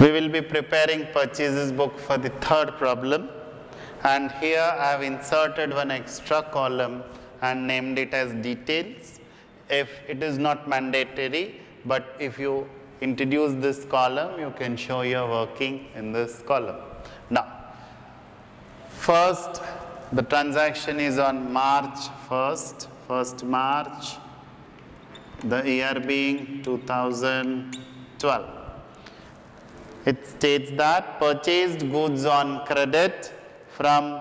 We will be preparing purchases book for the third problem, and here I have inserted one extra column and named it as details. If it is not mandatory, but if you introduce this column, you can show your working in this column. Now, first the transaction is on March 1st, 1st March, the year being 2012. It states that purchased goods on credit from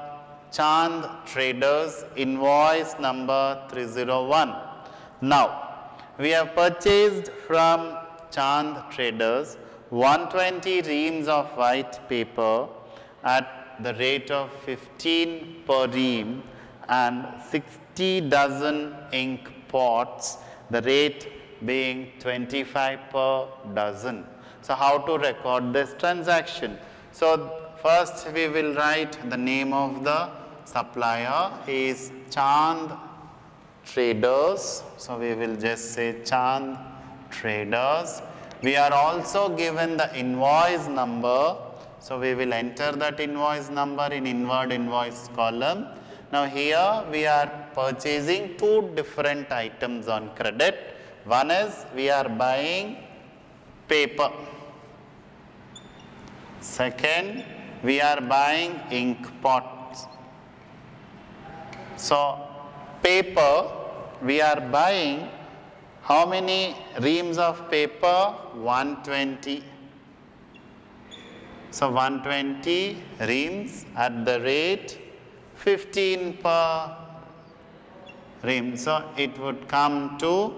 Chand Traders, invoice number 301. Now, we have purchased from Chand Traders 120 reams of white paper at the rate of 15 per ream and 60 dozen ink pots, the rate being 25 per dozen. So, how to record this transaction? So, first we will write the name of the supplier is Chand Traders. So, we will just say Chand Traders. We are also given the invoice number. So, we will enter that invoice number in inward invoice column. Now, here we are purchasing two different items on credit. One is we are buying paper. Second, we are buying ink pots. So, paper, we are buying how many reams of paper? 120. So, 120 reams at the rate 15 per ream. So, it would come to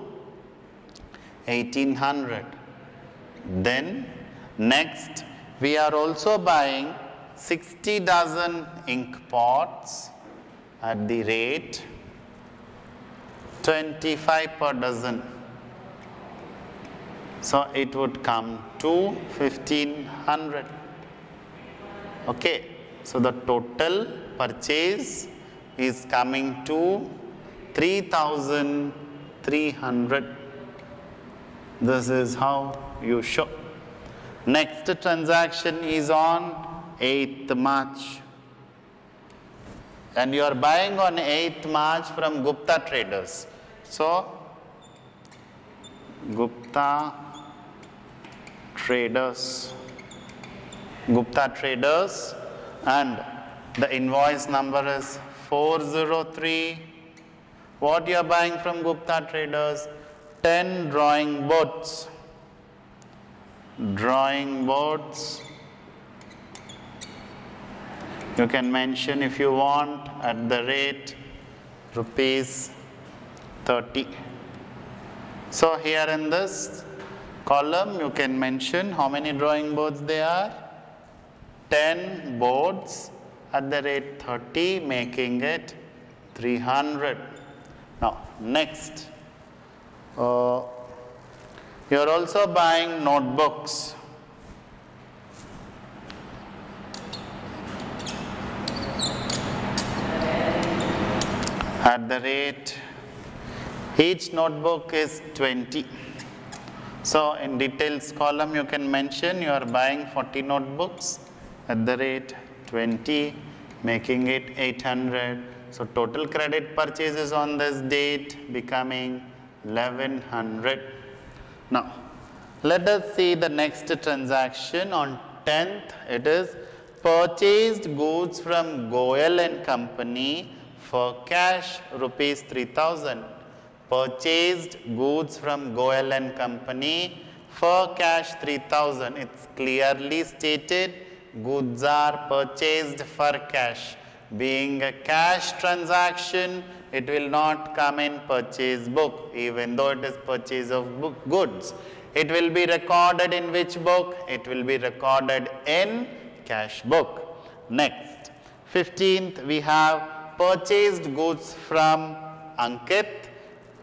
1800. Then, next, we are also buying 60 dozen ink pots at the rate 25 per dozen. So, it would come to 1500. Okay. So, the total purchase is coming to 3300. This is how you show. Next transaction is on 8th March. And you are buying on 8th March from Gupta Traders. So, Gupta Traders, and the invoice number is 403. What you are buying from Gupta Traders? 10 drawing boards. You can mention if you want at the rate ₹30. So, here in this column you can mention how many drawing boards there are. 10 boards at the rate 30, making it 300. Now, next. You are also buying notebooks. At the rate, each notebook is 20. So, in details column you can mention you are buying 40 notebooks at the rate 20, making it 800. So, total credit purchases on this date becoming 1100. Now, let us see the next transaction on 10th. It is purchased goods from Goel and Company for cash ₹3000. Purchased goods from Goel and Company for cash 3000. It's clearly stated goods are purchased for cash. Being a cash transaction, it will not come in purchase book, even though it is purchase of goods. It will be recorded in which book? It will be recorded in cash book. Next, 15th, we have purchased goods from Ankit,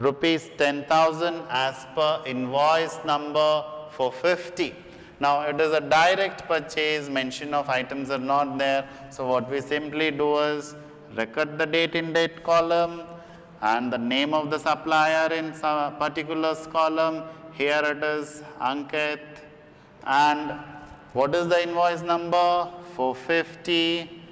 ₹10,000 as per invoice number 450. Now, it is a direct purchase, mention of items are not there. So, what we simply do is record the date in date column and the name of the supplier in some particulars column. Here it is Ankit, and What is the invoice number? 450.